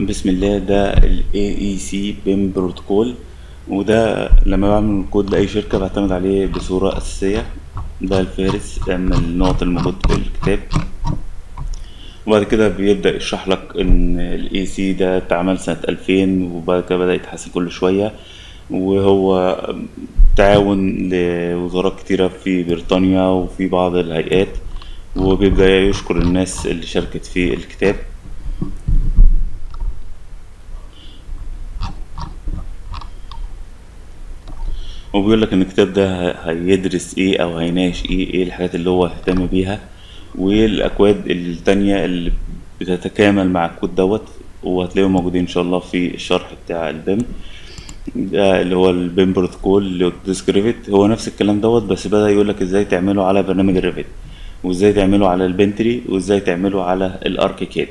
بسم الله. ده ال AEC BIM بروتوكول، وده لما بعمل كود لأي شركة بعتمد عليه بصورة أساسية. ده الفهرس من النقط الموجود في الكتاب، وبعد كده بيبدأ يشرح لك إن ال AEC ده اتعمل سنة 2000، وبعد كده بدأ يتحسن كل شوية، وهو تعاون لوزارات كتيرة في بريطانيا وفي بعض الهيئات، وبيبدأ يشكر الناس اللي شاركت في الكتاب. وبيقول لك ان الكتاب ده هيدرس ايه او هيناقش ايه الحاجات اللي هو اهتم بيها، والاكواد التانية اللي بتتكامل مع الكود دوت، وهتلاقيهم موجودين ان شاء الله في الشرح بتاع البيم. ده اللي هو البيم بروتوكول اللي ديسك ريفيت، هو نفس الكلام دوت، بس بدأ يقول لك ازاي تعمله على برنامج الريفيت، وازاي تعمله على البنتري، وازاي تعمله على الاركيكاد.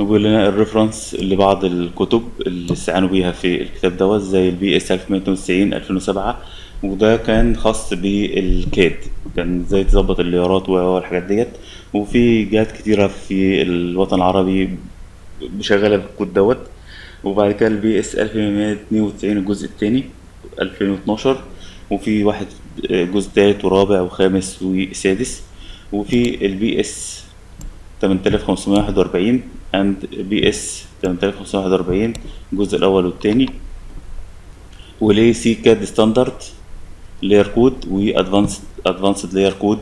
وبيقول لنا الريفرنس لبعض الكتب اللي استعانوا بيها في الكتاب دوت، زي البي اس 1192 2007، وده كان خاص بالكاد، كان ازاي تظبط الليارات والحاجات ديت. وفي جهات كتيرة في الوطن العربي شغالة بالكود دوت. وبعد كده البي اس 1192 الجزء الثاني 2012، وفي واحد جزء ثالث ورابع وخامس وسادس، وفي البي اس 8541 and BS 8541 الجزء الأول والتاني، وليه سي كاد ستاندرد لاير كود وادفانسد لاير كود.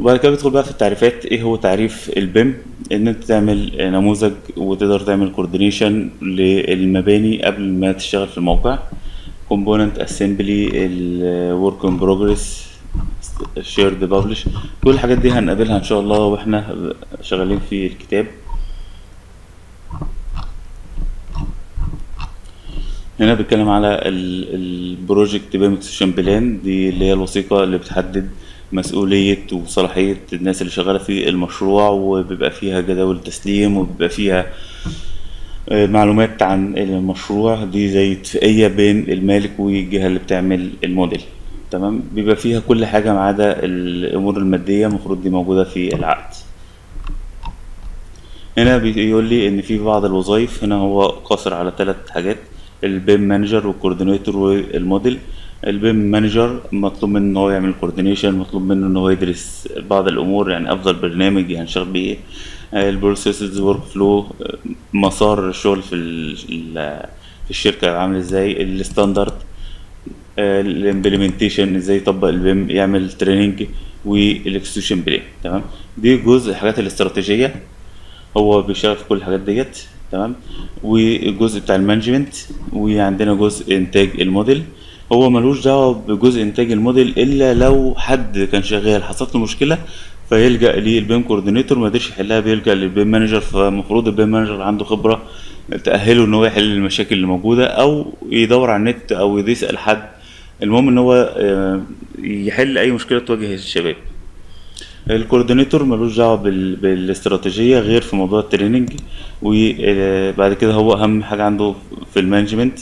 وبعد كده بيدخل بقى في التعريفات. ايه هو تعريف البيم؟ ان انت تعمل نموذج وتقدر تعمل كوردينيشن للمباني قبل ما تشتغل في الموقع، كومبوننت اسمبلي، الورك ان بروجريس، شيرد، بابلش، كل الحاجات دي هنقابلها ان شاء الله واحنا شغالين في الكتاب. هنا بتكلم على البروجكت بيم اكسشن بلان، دي اللي هي الوثيقة اللي بتحدد مسؤولية وصلاحية الناس اللي شغالة في المشروع، وبيبقى فيها جداول تسليم، وبيبقى فيها معلومات عن المشروع، دي زي اتفاقية بين المالك والجهة اللي بتعمل الموديل. تمام، بيبقى فيها كل حاجة ما عدا الأمور المادية، المفروض دي موجودة في العقد. هنا بيقول لي إن في بعض الوظائف، هنا هو قاصر على 3 حاجات: البيم مانجر والكوردينيتور والموديل. البيم مانجر مطلوب منه إن هو يعمل كوردينيشن، مطلوب منه إن هو يدرس بعض الأمور، يعني أفضل برنامج هنشتغل بيه، البروسيسز، ورك فلو، مسار الشغل في الشركة عامل إزاي، الستاندرد، الامبلمنتيشن ازاي يطبق البيم، يعمل تريننج، والاكسكيوشن بلاي. تمام، دي جزء الحاجات الاستراتيجيه، هو بيشتغل في كل الحاجات ديت. تمام، والجزء بتاع المانجمنت، وعندنا جزء انتاج الموديل. هو ملوش دعوه بجزء انتاج الموديل الا لو حد كان شغال حصلت له مشكله فيلجا للبيم كوردينيتور، ما قدرش يحلها بيلجا للبيم مانجر، فالمفروض البيم مانجر عنده خبره تاهله ان هو يحل المشاكل اللي موجوده، او يدور على النت، او يسال حد، المهم ان هو يحل اي مشكله تواجه الشباب. الكوردينيتور ملوش دعوه بالاستراتيجيه غير في موضوع التريننج، وبعد كده هو اهم حاجه عنده في المانجمنت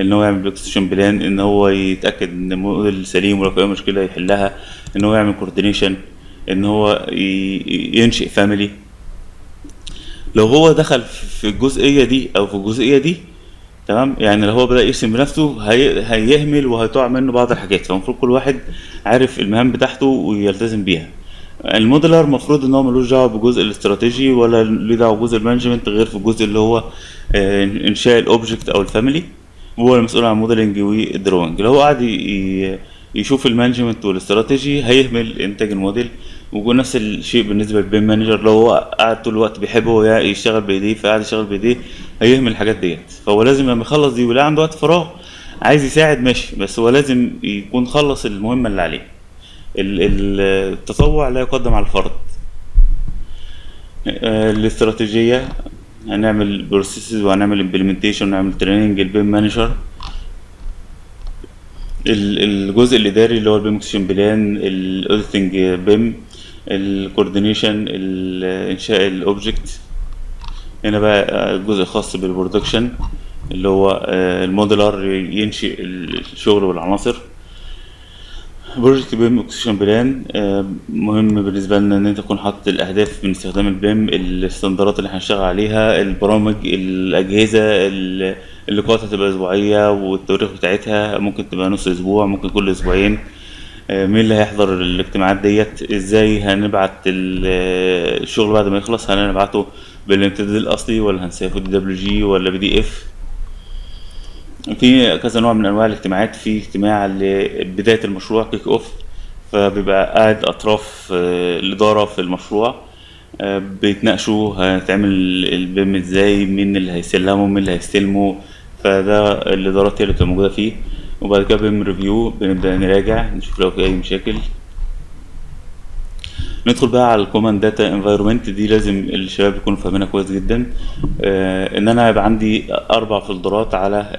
ان هو يعمل اكسشن بلان، ان هو يتاكد ان الموديل سليم، ولو في اي مشكله يحلها، ان هو يعمل كوردينيشن، ان هو ينشئ فاميلي. لو هو دخل في الجزئيه دي او في الجزئيه دي، تمام، يعني لو هو بدأ يرسم بنفسه هيهمل وهتقع منه بعض الحاجات، فالمفروض كل واحد عارف المهام بتاعته ويلتزم بيها. الموديلر المفروض ان هو ملوش دعوه بالجزء الاستراتيجي، ولا ليه دعوه بجزء المانجمنت غير في الجزء اللي هو انشاء الاوبجكت او الفاميلي، وهو المسؤول عن الموديلنج والدروينج. لو هو قاعد يشوف المانجمنت والاستراتيجي هيهمل انتاج الموديل. ونفس الشيء بالنسبه للبيم مانجر، لو هو قاعد طول الوقت بيحب هو يشتغل بايديه، فقاعد يشتغل بايديه هيهمل الحاجات ديت. فهو لازم لما يخلص دي ويلاقي عنده وقت فراغ عايز يساعد ماشي، بس هو لازم يكون خلص المهمه اللي عليه. التطوع لا يقدم على الفرض. الاستراتيجيه هنعمل بروسيسز، وهنعمل امبلمنتيشن، ونعمل تريننج البيم مانجر. الجزء الاداري اللي هو البيم اكشن بلان، الاوديتنج بيم، الكوردينيشن، انشاء الاوبجكت. هنا بقى الجزء الخاص بالبرودكشن اللي هو الموديلر ينشئ الشغل والعناصر. بروجكت بيم اكسشن بلان، مهم بالنسبه لنا ان انت تكون حاطط الاهداف من استخدام البيم، الاستندرات اللي هنشتغل عليها، البرامج، الاجهزه، اللقاءات هتبقى اسبوعيه والتواريخ بتاعتها ممكن تبقى نص اسبوع، ممكن كل اسبوعين، مين اللي هيحضر الاجتماعات ديت، ازاي هنبعت الشغل بعد ما يخلص، هل هنبعته بالامتداد الاصلي ولا هنسافه DWG ولا PDF. في كذا نوع من انواع الاجتماعات، في اجتماع لبدايه المشروع كيك اوف، فبيبقى قاعد اطراف الاداره في المشروع بيتناقشوا هنتعمل البيم ازاي، مين اللي هيسلمه، مين اللي هيستلمه، فده الادارات هي اللي بتبقى موجوده فيه. وبعد كده بيم ريفيو، بنبدا نراجع نشوف لو في اي مشاكل. ندخل بقى على الكومن داتا انفايرمنت، دي لازم الشباب يكونوا فاهمينها كويس جدا. ان انا هيبقى عندي 4 فولدرات على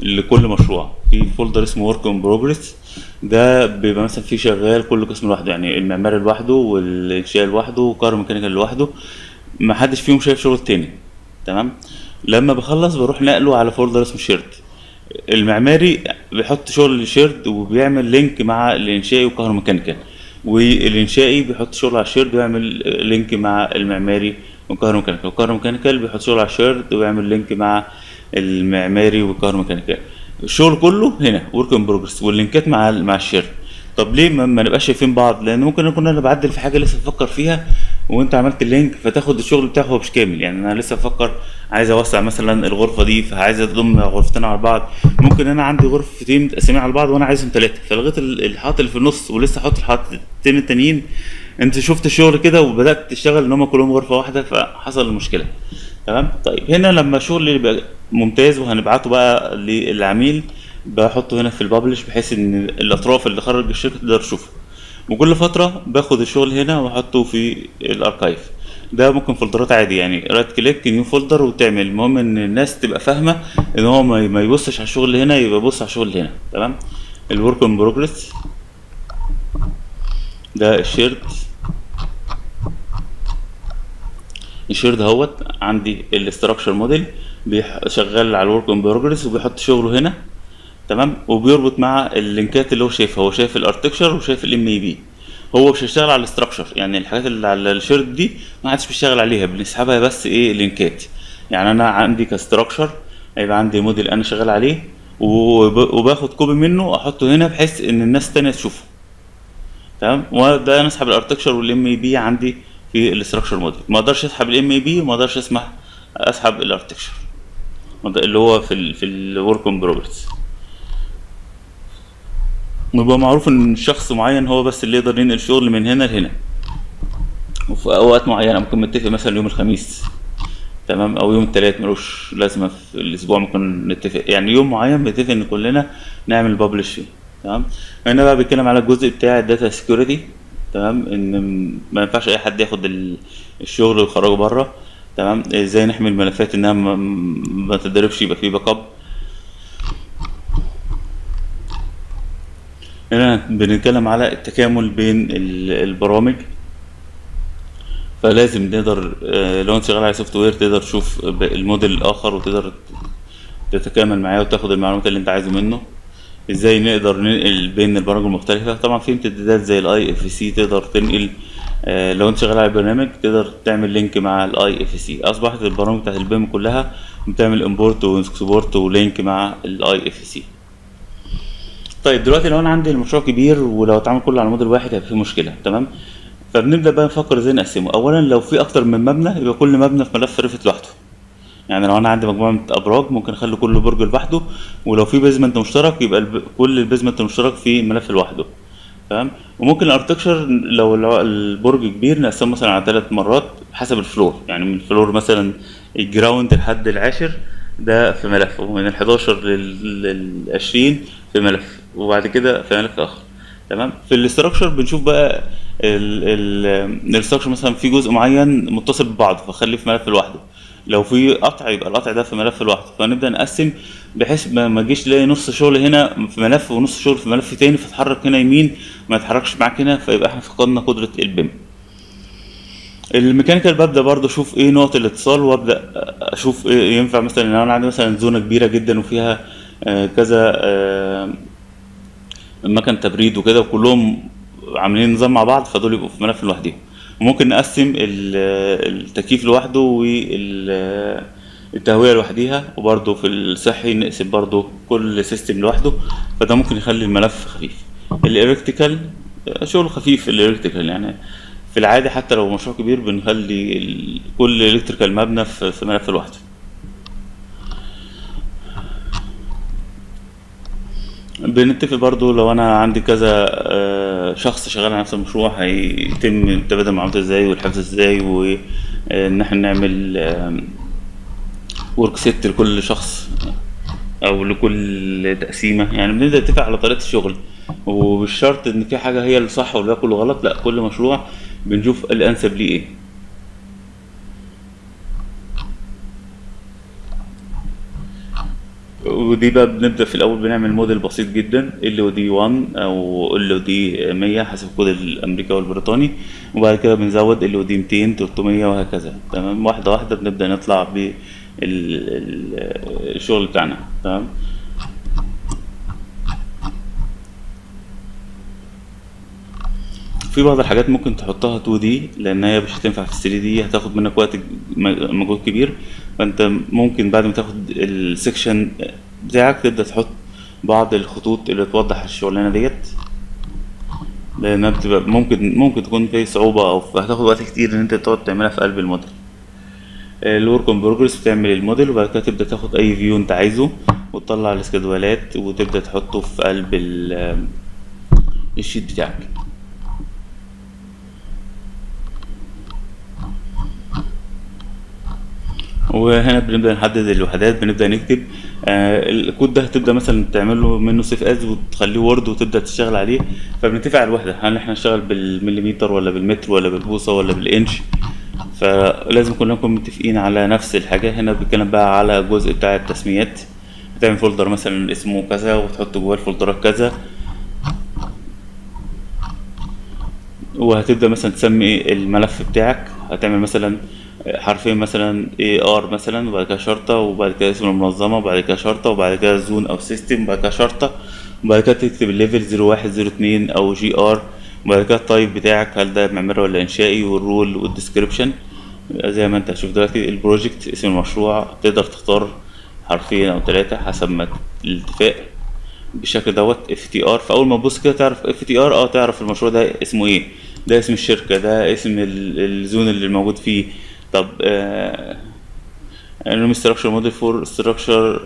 لكل مشروع. في فولدر اسمه ورك ان بروجريس، ده بيبقى مثلا فيه شغال كل قسم لوحده، يعني المعماري لوحده والانشاء لوحده والكهرباء ميكانيكال لوحده، محدش فيهم شايف شغل التاني. تمام، لما بخلص بروح نقله على فولدر اسمه شيرد. المعماري بيحط شغل الشيرد وبيعمل لينك مع الانشائي والكهرباء ميكانيكال، والانشائي بيحط شغل على الشيرد ويعمل لينك مع المعماري والكهرباء ميكانيكال، والكهرباء ميكانيكال بيحط شغل على الشيرد ويعمل لينك مع المعماري والكهرباء ميكانيكال. الشغل كله هنا ورك ان بروجريس واللينكات مع الشيرد. طب ليه ما نبقاش شايفين بعض؟ لان ممكن اكون انا بعدل في حاجه لسه بفكر فيها وانت عملت اللينك، فتاخد الشغل بتاعه هو مش كامل. يعني انا لسه بفكر عايز اوسع مثلا الغرفه دي، فعايز اضم غرفتين على بعض، ممكن انا عندي غرفتين متقسمين على بعض وانا عايزهم 3، فلغيت الحاط اللي في النص ولسه حاطط الحاطتين التانيين. انت شفت الشغل كده وبدات تشتغل ان هم كلهم غرفه واحده، فحصل المشكله. تمام، طيب هنا لما الشغل يبقى ممتاز وهنبعته بقى للعميل، بحطه هنا في الببلش بحيث ان الاطراف اللي خرج الشركه تقدر تشوفها. وكل فتره باخد الشغل هنا واحطه في الاركايف. ده ممكن فولدرات عادي، يعني رايت كليك نيو فولدر وتعمل. المهم ان الناس تبقى فاهمه ان هو ما يبصش على الشغل هنا، يبقى يبص على الشغل هنا. تمام، الورك ان بروجريس ده الشيرد اهوت. عندي الاستراكشر موديل شغال على الورك ان بروجريس وبيحط شغله هنا. تمام، وبيربط مع اللينكات اللي هو شايفها، هو شايف الارتكشر وشايف الام اي بي، هو مش هيشتغل على الاستراكشر. يعني الحاجات اللي على الشيرد دي ما عادش بيشتغل عليها، بنسحبها بس ايه لينكات. يعني انا عندي كاستراكشر هيبقى عندي موديل انا شغال عليه وباخد كوبي منه احطه هنا بحيث ان الناس الثانيه تشوفه. تمام، وده انا اسحب الارتكشر والام اي بي عندي في الاستراكشر موديل، ما اقدرش اسحب الام اي بي وما اقدرش اسحب الارتكشر اللي هو في الورك ان بروجريس. ويبقى معروف ان شخص معين هو بس اللي يقدر ينقل شغل من هنا لهنا، وفي اوقات معينه ممكن نتفق مثلا يوم الخميس، تمام، او يوم الثلاث، ملوش لازمه في الاسبوع، ممكن نتفق يعني يوم معين بنتفق ان كلنا نعمل بابلش فيه. تمام، هنا بقى بيتكلم على الجزء بتاع الداتا سيكيورتي. تمام، ان ما ينفعش اي حد ياخد الشغل ويخرجه بره. تمام، ازاي نحمي الملفات انها ما تتضربش، يبقى في باك اب. هنا بنتكلم على التكامل بين البرامج، فلازم نقدر لو انت شغال على سوفت وير تقدر تشوف الموديل الاخر وتقدر تتكامل معاه وتاخد المعلومات اللي انت عايزه منه. ازاي نقدر ننقل بين البرامج المختلفه؟ طبعا في امتدادات زي الاي اف سي تقدر تنقل، لو انت شغال على برنامج تقدر تعمل لينك مع الاي اف سي. اصبحت البرامج بتاعت البيم كلها بتعمل امبورت واكسبورت ولينك مع الاي اف سي. طيب دلوقتي لو انا عندي المشروع كبير ولو اتعمل كله على موديل واحد هيبقى في مشكله. تمام، فبنبدا بقى نفكر ازاي نقسمه. اولا لو في اكتر من مبنى يبقى كل مبنى في ملف ريفت لوحده. يعني لو انا عندي مجموعه من ابراج ممكن اخلي كل برج لوحده، ولو في بيزمنت مشترك يبقى كل البيزمنت المشترك في ملف لوحده. تمام، وممكن الاركتكشر لو البرج كبير نقسمه مثلا على 3 مرات حسب الفلور، يعني من الفلور مثلا الجراوند لحد ال10 ده في ملف، ومن ال11 لل20 في ملف، وبعد كده في ملف اخر. تمام، في الاستراكشر بنشوف بقى الاستراكشر مثلا في جزء معين متصل ببعضه فخليه في ملف لوحده، لو في قطع يبقى القطع ده في ملف لوحده، فنبدا نقسم بحيث ما تجيش لاقي نص شغل هنا في ملف ونص شغل في ملف تاني فتتحرك هنا يمين ما يتحركش معاك هنا، فيبقى احنا فقدنا قدره البيم. الميكانيكال ببدا برضه اشوف ايه نقط الاتصال وابدا اشوف إيه ينفع. مثلا لو انا عندي مثلا زونه كبيره جدا وفيها كذا مكن تبريد وكده، وكلهم عاملين نظام مع بعض، فدول يبقوا في ملف لوحدهم. وممكن نقسم التكييف لوحده والتهويه لوحديها، وبرده في الصحي نقسم برده كل سيستم لوحده، فده ممكن يخلي الملف خفيف. الالكتريكال شغله خفيف، الالكتريكال يعني في العاده حتى لو مشروع كبير بنخلي كل الكتريكال مبنى في ملف لوحده. بنتفق برضو لو انا عندي كذا شخص شغال على نفس المشروع هيتم تبادل المعلومات ازاي والحفظ ازاي، وان احنا نعمل ورك سيت لكل شخص او لكل تقسيمه. يعني بنبدا نتفق على طريقه الشغل، ومش شرط ان في حاجه هي اللي صح والباقي كله غلط، لا كل مشروع بنشوف الانسب ليه ايه. ودي بقى بنبدا في الاول بنعمل موديل بسيط جدا، LOD 1 او LOD 100 حسب الكود الامريكي والبريطاني، وبعد كده بنزود LOD 200 300 وهكذا. تمام، واحده واحده بنبدا نطلع بالشغل بتاعنا. تمام، في بعض الحاجات ممكن تحطها 2D لان هي مش هتنفع في 3D، هتاخد منك وقت مجهود كبير، فانت ممكن بعد ما تاخد السكشن بتاعك تبدا تحط بعض الخطوط اللي توضح الشغلانه ديت، لانها بتبقى ممكن تكون في صعوبه او هتاخد وقت كتير ان انت تقعد تعملها في قلب الموديل. الورك ان بروجرس بتعمل الموديل، وبعد كده تبدا تاخد اي فيو انت عايزه وتطلع الاسكدوالات وتبدا تحطه في قلب الشيت بتاعك. وهنا بنبدا نحدد الوحدات، بنبدا نكتب الكود ده هتبدا مثلا تعمله منه سيف از وتخليه وورد وتبدا تشتغل عليه. فبنتفق على الوحده، هل احنا هنشتغل بالمليمتر ولا بالمتر ولا بالبوصه ولا بالانش، فلازم كلنا نكون متفقين على نفس الحاجه. هنا بنتكلم بقى على الجزء بتاع التسميات، بتعمل فولدر مثلا اسمه كذا وتحط جواه الفولدرات كذا، وهتبدا مثلا تسمي الملف بتاعك، هتعمل مثلا حرفين مثلا AR مثلا، وبعد كده شرطه، وبعد كده اسم المنظمه، وبعد كده شرطه، وبعد كده زون او سيستم، وبعد كده شرطه، وبعد كده تكتب الليفل 01 02 او GR، وبعد كده التايب بتاعك هل ده معماري ولا انشائي، والرول والديسكريبشن زي ما انت هتشوف دلوقتي. البروجكت اسم المشروع، تقدر تختار حرفين او ثلاثه حسب ما الاتفاق بالشكل دوت. FTR، فاول ما تبص كده تعرف FTR تعرف المشروع ده اسمه ايه، ده اسم الشركه، ده اسم الزون اللي موجود فيه. طب انوم ستراكشر موديل فور ستراكشر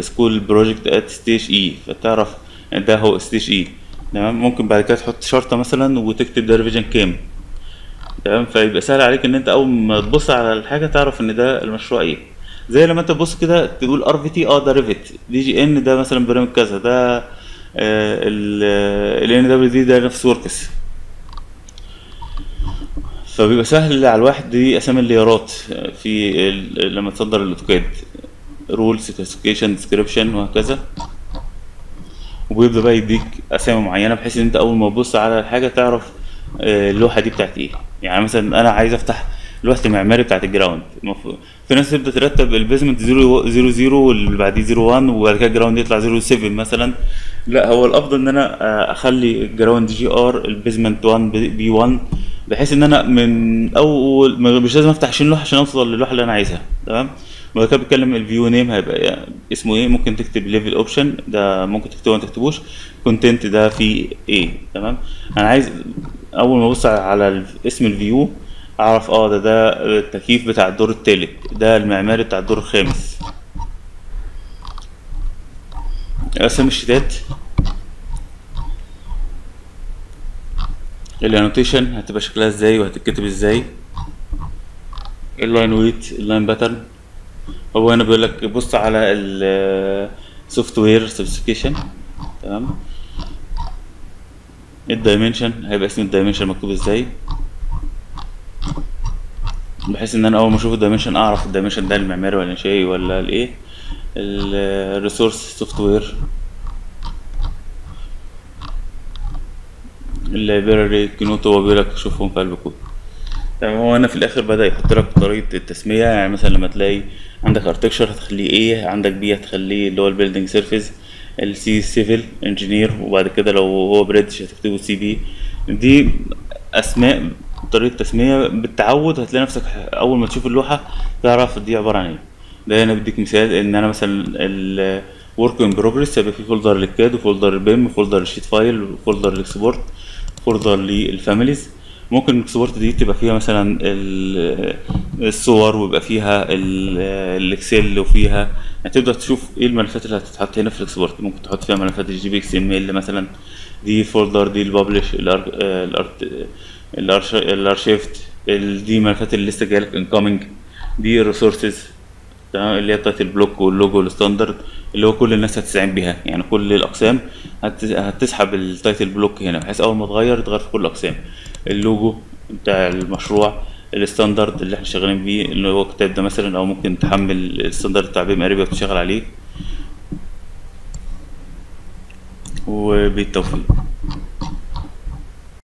سكول بروجكت ات ستيج اي، فتعرف ده هو ستيج اي. تمام، ممكن بعد كده تحط شرطه مثلا وتكتب ده ريفيجن كام. تمام، فيبقى سهل عليك ان انت اول ما تبص على الحاجه تعرف ان ده المشروع ايه. زي لما انت تبص كده تقول RVT ده ريفيت، DGN ده مثلا برنامج كذا، ده ال NWD ده نفس وركس. فبيبقى سهل على الواحد دي اسامي الليارات في لما تصدر الاوتوكاد، رولز كلاسيفيكيشن ديسكريبشن وهكذا، وبيبدا بقى يديك اسامي معينه بحيث ان انت اول ما تبص على الحاجه تعرف اللوحه دي بتاعت ايه. يعني مثلا انا عايز افتح لوحه المعماري بتاعت الجراوند، في ناس تبدا ترتب البيزمنت 0 0 0 واللي بعديه 0 1، وبعد كده الجراوند يطلع 0 7 مثلا. لا، هو الافضل ان انا اخلي الجراوند GR، البيزمنت 1 B1، بحيث ان انا من اول مش لازم افتح 20 لوحه عشان اوصل للوحه اللي انا عايزها. تمام، وبعد كده بتكلم الفيو نيم هيبقى يعني اسمه ايه، ممكن تكتب ليفل اوبشن، ده ممكن تكتبه وما تكتبوش، كونتنت ده فيه ايه. تمام، انا عايز اول ما ابص على اسم الفيو اعرف ده التكييف بتاع الدور الثالث، ده المعماري بتاع الدور الخامس. اسامي الشتات، الانوتيشن هتبقى شكلها ازاي وهتتكتب ازاي، اللاين ويت، اللاين باترن. هو هنا بيقول لك بص على السوفت وير سبيسيفيكيشن. تمام، الدايمنشن هيبقى اسم الدايمنشن مكتوب ازاي، بحيث ان انا اول ما اشوف الدايمنشن اعرف الدايمنشن ده المعماري ولا الانشائي ولا الايه. الريسورس سوفت وير، اللايبراري كنوت، هو بيقول لك شوفهم في قلب الكود. تمام، هو هنا في الاخر بدا يحط لك طريقه التسميه، يعني مثلا لما تلاقي عندك اركتشر هتخليه ايه، عندك بي هتخليه اللي هو البيلدنج سيرفيس، السي سيفل انجينير، وبعد كده لو هو بريتش هتكتبوا سي بي. دي اسماء طريقه تسميه، بالتعود هتلاقي نفسك اول ما تشوف اللوحه تعرف دي عباره عن ايه. ده انا بديك مثال ان انا مثلا الورك ان بروجريس هيبقى في فولدر للكاد وفولدر البيم وفولدر الشيت فايل وفولدر الاكسبورت وفولدر للفاميليز. ممكن الاكسبورت دي تبقى فيها مثلا الصور ويبقى فيها الاكسل وفيها، يعني تبدا تشوف ايه الملفات اللي هتتحط هنا في الاكسبورت. ممكن تحط فيها ملفات الجي بي اكس ام ال مثلا، دي فولدر، دي الببلش، الارشيفت، دي ملفات اللي لسه جايلك انكومينج، دي الريسورسز تمام اللي هي بتاعت البلوك واللوجو الستاندرد اللي هو كل الناس هتستعين بيها، يعني كل الاقسام هتسحب التايتل بلوك هنا بحيث اول ما تغير في كل الاقسام. اللوجو بتاع المشروع، الستاندرد اللي احنا شغالين بيه اللي هو الكتاب ده مثلا، او ممكن تحمل الستاندرد بتاع بيم اريبيا وتشتغل عليه. وبالتوفيق.